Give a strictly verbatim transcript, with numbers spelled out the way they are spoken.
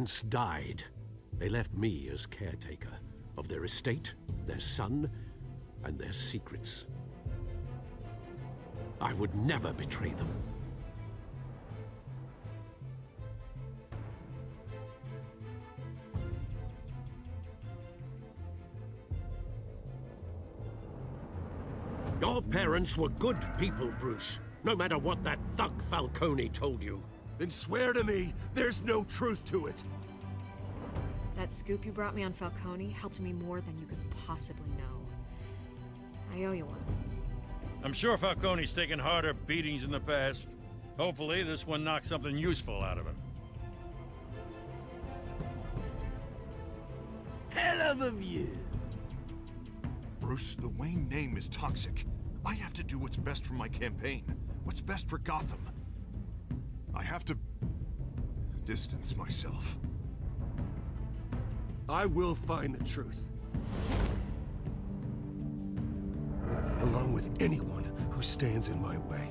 parents died, they left me as caretaker of their estate, their son, and their secrets. I would never betray them. Your parents were good people, Bruce, no matter what that thug Falcone told you. Then swear to me, there's no truth to it. That scoop you brought me on Falcone helped me more than you could possibly know. I owe you one. I'm sure Falcone's taken harder beatings in the past. Hopefully, this one knocked something useful out of him. Hell of a view! Bruce, the Wayne name is toxic. I have to do what's best for my campaign, what's best for Gotham. I have to distance myself. I will find the truth. Along with anyone who stands in my way.